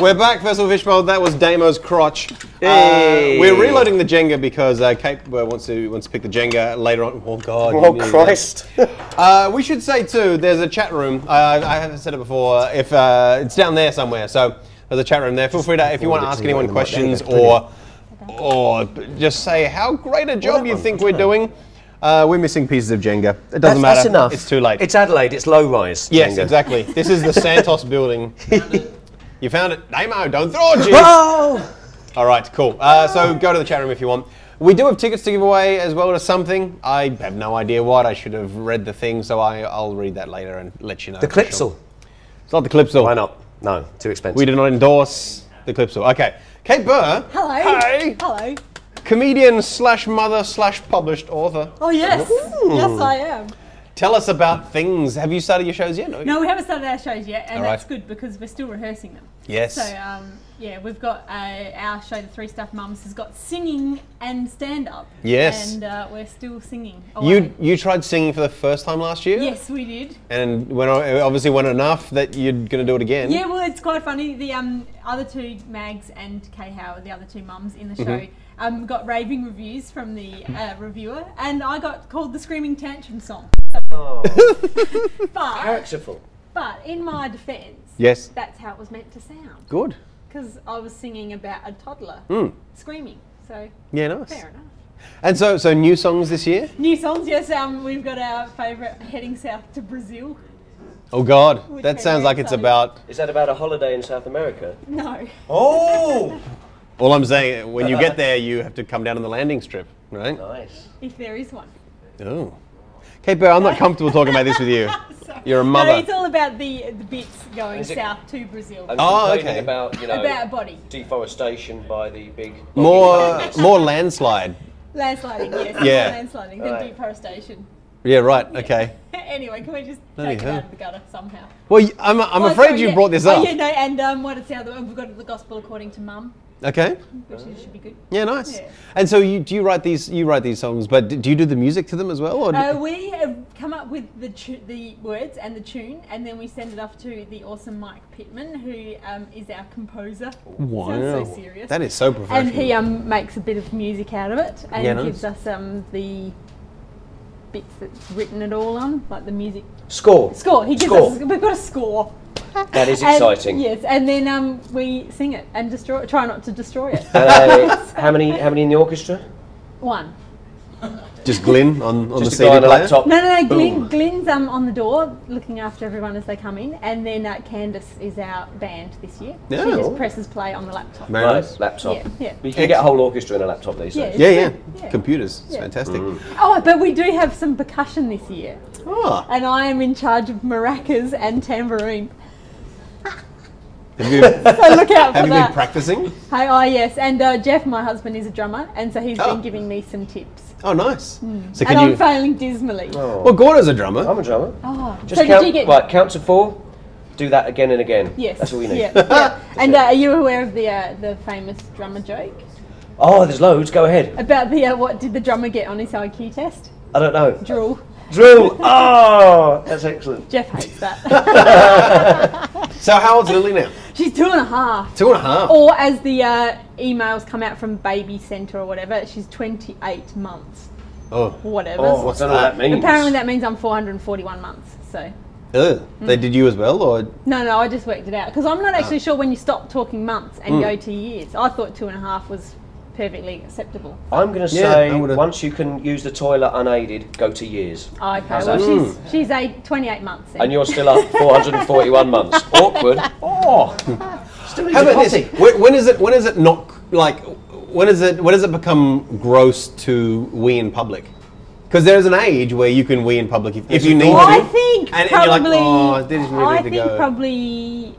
We're back, Festival Fishbowl. That was Damo's crotch. Hey. We're reloading the Jenga because Kate Burr wants to pick the Jenga later on. Oh God! Oh Christ! We should say too, there's a chat room. I haven't said it before. If it's down there somewhere, so there's a chat room there. Feel free to, if you want to ask anyone questions or just say how great a job you think we're doing. We're missing pieces of Jenga. It doesn't matter. That's enough. It's too late. It's Adelaide. It's low rise. Yes, Jenga. Exactly. This is the Santos building. You found it, Damo, don't throw it, oh! All right, cool. So go to the chat room if you want. We do have tickets to give away as well to something. I have no idea what. I should have read the thing, so I'll read that later and let you know. The Clipsal. Sure. It's not the Clipsal. Why not? No, too expensive. We do not endorse the Clipsal. Okay, Kate Burr. Hello. Hi. Hello. Comedian / mother / published author. Oh, yes. Ooh. Yes, I am. Tell us about things. Have you started your shows yet? No, we haven't started our shows yet, and that's good because we're still rehearsing them. Yes. So, yeah, we've got our show, The Three Stuffed Mums, has got singing and stand-up. Yes. And we're still singing. You tried singing for the first time last year? Yes, we did. And it obviously went enough that you're going to do it again. Yeah, well, it's quite funny. The other two, Mags and Kay Howard, the other two mums in the show, got raving reviews from the reviewer, and I got called the Screaming Tantrum Song. Oh. But in my defence, yes, that's how it was meant to sound. Good. Because I was singing about a toddler screaming, so yeah, nice. Fair enough. And so new songs this year? New songs, yes. We've got our favourite, Heading South to Brazil. Oh God, that sounds like it's about... Is that about a holiday in South America? No. Oh! All I'm saying, when you get there, you have to come down on the landing strip, right? Nice. If there is one. Oh. Kate Burr, I'm not comfortable talking about this with you. You're a mother. No, it's all about the bits going south to Brazil. Oh, okay. About, about body. Deforestation by the big... More landslide. Landsliding, yes. Yeah. More landsliding than deforestation. Yeah, right, okay. Anyway, can we just take it out of the gutter somehow? Well, I'm afraid you brought this up. Oh, yeah, no, and what it's the other one? We've got The Gospel According to Mum. Okay. Which should be good. Yeah, nice. Yeah. And so you write these songs, but do you do the music to them as well? Or we have come up with the words and the tune, and then we send it off to the awesome Mike Pitman, who is our composer. Wow. Sounds so serious. That is so professional. And he makes a bit of music out of it, and gives us the bits that's written it all on, like the music. Score. Score. He gives us, we've got a score. That is exciting. And, yes, and then we sing it and try not to destroy it. How many in the orchestra? One. Just Glynn on the CD player? No, Glynn's on the door looking after everyone as they come in, and then Candace is our band this year. Yeah. She just presses play on the laptop. Nice. Laptop. Yeah, yeah. You can get a whole orchestra in a laptop these days. Yeah. Computers. It's fantastic. Mm. Oh, but we do have some percussion this year. Oh. And I am in charge of maracas and tambourine. Have you, so look out for that. Been practicing? Yes. And Jeff, my husband, is a drummer, and so he's been giving me some tips. Oh, nice. Mm. So I'm failing dismally. Oh. Well, Gordon's a drummer. I'm a drummer. Oh. Just count to 4, do that again and again. Yes. That's all you need. Yeah. Yeah. And are you aware of the famous drummer joke? Oh, there's loads. Go ahead. About the what did the drummer get on his IQ test? I don't know. Drool. Drool. Oh, that's excellent. Jeff hates that. So how old's Lily now? She's 2 and a half. 2 and a half. Or as the emails come out from Baby Centre or whatever, she's 28 months. Oh. Whatever. Oh, what's that mean? Apparently that means I'm 441 months, so. They did you as well, or? No, I just worked it out. Because I'm not actually sure when you stop talking months and go to years. I thought 2 and a half was perfectly acceptable. I'm going to say once you can use the toilet unaided, go to years. Oh, okay, well she's 28 months in. And you're still up 441 months. Awkward. Oh. Still how about this? When is it not like? When does it become gross to wee in public? Because there is an age where you can wee in public if you need to. I think and probably. You're like, oh, this really I think go. Probably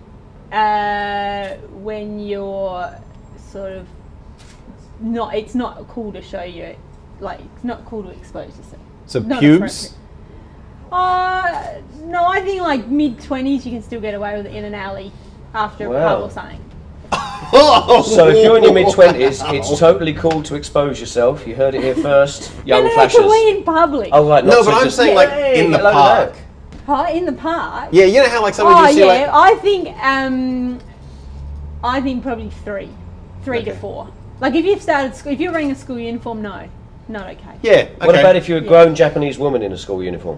when you're sort of. It's not cool to show you, like it's not cool to expose yourself. So not pubes? No, I think like mid-20s you can still get away with it in an alley after a pub or something. So if you're in your mid-20s, it's totally cool to expose yourself. You heard it here first, young flashers. No, it's in public. Oh right, no, but I'm saying like in the park. park? In the park? Yeah, you know how like someone you see like... I think probably three to four. Like if you've started school, if you're wearing a school uniform, no. Not okay. Yeah. Okay. What about if you're a grown Japanese woman in a school uniform?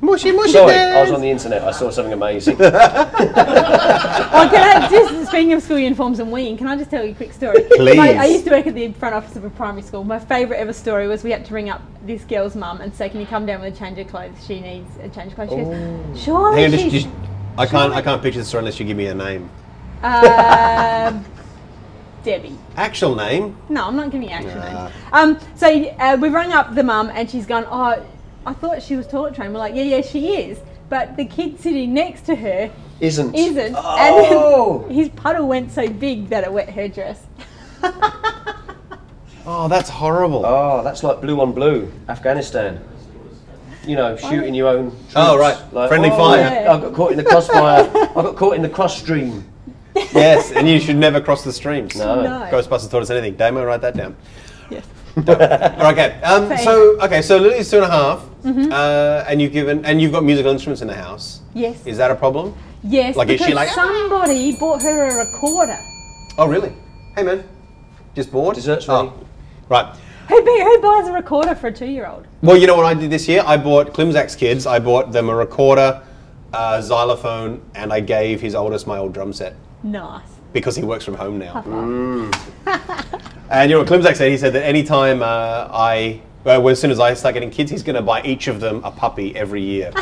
Mushy, mushy. Sorry, I was on the internet. I saw something amazing. Can I just, speaking of school uniforms and weeing, can I just tell you a quick story? Please. I used to work at the front office of a primary school. My favourite ever story was we had to ring up this girl's mum and say, "Can you come down with a change of clothes? She needs a change of clothes." She goes, "Sure." Hang on, I can't picture the story unless you give me a name. Debbie. Actual name? No, I'm not giving you actual name. So we rang up the mum and she's gone, "Oh, I thought she was toilet trained." We're like, yeah, she is. But the kid sitting next to her isn't. Isn't. Oh. And then his puddle went so big that it wet her dress. Oh, that's horrible. Oh, that's like blue on blue, Afghanistan. You know, shooting your own troops. Oh, right. Like, friendly fire. Yeah. I got caught in the crossfire. I got caught in the cross stream. Yes, and you should never cross the streams. No. Ghostbusters taught us anything. Damo, write that down. Yes. Okay. So Lily's 2.5, and you've got musical instruments in the house. Yes. Is that a problem? Yes. Like, is she like somebody bought her a recorder? Oh really? Hey man, just bored? Dessert's ready. Oh. Right. Who buys a recorder for a 2-year-old? Well, you know what I did this year? I bought Klimzak's kids. I bought them a recorder, a xylophone, and I gave his oldest my old drum set. Nice. Because he works from home now. And you know what Klimzak said? He said that any time as soon as I start getting kids, he's going to buy each of them a puppy every year.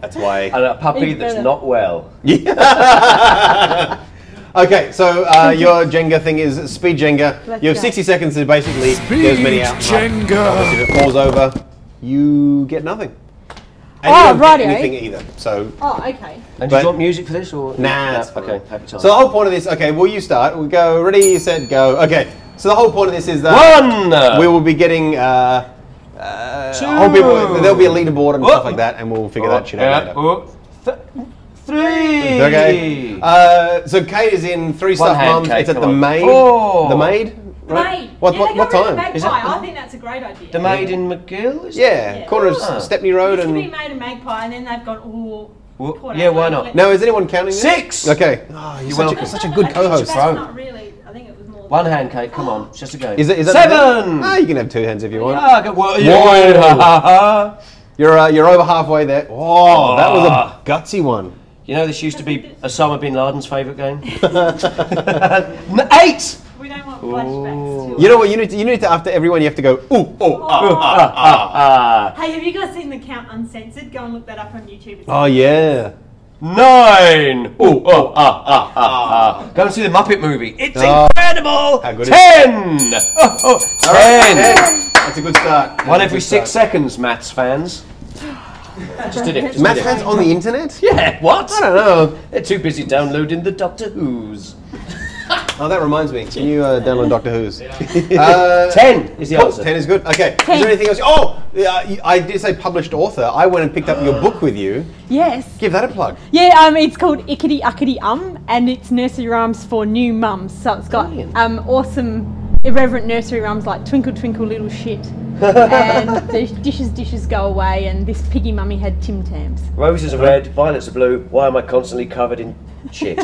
That's why. And a puppy that's not well. Yeah. Okay, so your Jenga thing is speed Jenga. You have 60 seconds to basically get as many out. Jenga. Obviously, if it falls over, you get nothing. And anything either. So. Oh, okay. And do you want music for this or? Nah. Okay. Happy time. So the whole point of this. Okay. Well, you start. We go. Ready, set, go. Okay. So the whole point of this is that we will be getting. Two. There'll be a leaderboard and stuff like that, and we'll figure that shit out later. Three. Okay. So Kate is in Three Stuffed Mums. It's at the Maid. Four. The Maid. Right. What time? Is that I think that's a great idea. The Maid in McGill? Yeah, corner of Stepney Road. It's going to be Maid and Magpie, and then they've gone why not? Now, is anyone counting this? 6! Okay. Oh, you're such a good co-host, bro. Not really. I think it was more... One hand, Kate, come on. It's just a game. Is 7! Oh, you can have 2 hands if you want. Yeah. You're over halfway there. Oh, that was a gutsy one. You know, this used to be Osama bin Laden's favourite game. 8! We don't want flashbacks. You know what? You need to after everyone. You have to go. Hey, have you guys seen The Count Uncensored? Go and look that up on YouTube. Oh yeah. 9. Go and see the Muppet movie. It's incredible. 10. 10. That's a good start. 1 every 6 seconds, maths fans. Just did it. Maths fans on the internet? Yeah. What? I don't know. They're too busy downloading the Doctor Who's. Oh, that reminds me. Can you download Doctor Who's? 10 is the answer. 10 is good. Okay. 10. Is there anything else? Oh, I did say published author. I went and picked up your book with you. Yes. Give that a plug. Yeah, it's called Ickity Uckity and it's nursery rhymes for new mums. So it's got awesome, irreverent nursery rhymes like Twinkle Twinkle Little Shit and dishes go away and this piggy mummy had Tim Tams. Roses are red, violets are blue. Why am I constantly covered in shit?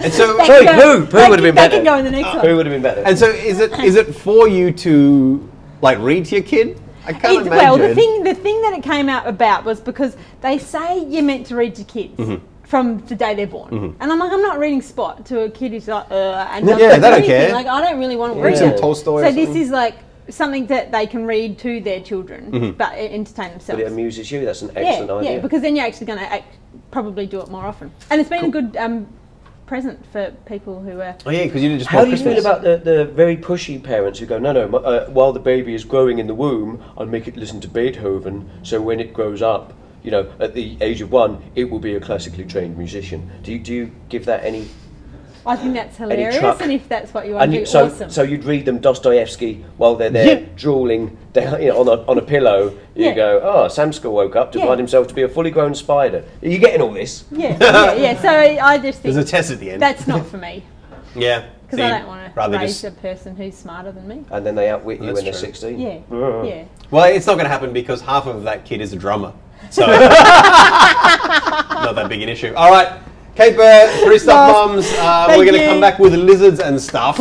And so, who would have been better? Can go in the next one. Who would have been better? And so, is it for you to like read to your kid? I can't imagine. Well, the thing that it came out about was because they say you're meant to read to kids from the day they're born, and I'm like, I'm not reading Spot to a kid who's like, and yeah, they don't care. Like, I don't really want to read some Tolstoy. So this is like something that they can read to their children, but entertain themselves. But it amuses you. That's an excellent idea. Yeah, because then you're actually going to probably do it more often, and it's been a good. Present for people who are... Oh yeah, because you didn't just... How do you feel about the very pushy parents who go, no, while the baby is growing in the womb, I'll make it listen to Beethoven, so when it grows up, you know, at the age of 1, it will be a classically trained musician. Do you give that any... I think that's hilarious, and if that's what you want to do, awesome. So you'd read them Dostoevsky while they're there drooling down, you know, on a pillow. You go, oh, Samsa woke up to find himself to be a fully grown spider. Are you getting all this? Yeah. So I just think... There's a test at the end. That's not for me. Yeah. Because I don't want to raise a person who's smarter than me. And then they outwit you when they're 16. Yeah. Yeah. Well, it's not going to happen because half of that kid is a drummer. So, not that big an issue. All right. Kate Burr, Three Stuffed Mums. We're going to come back with lizards and stuff.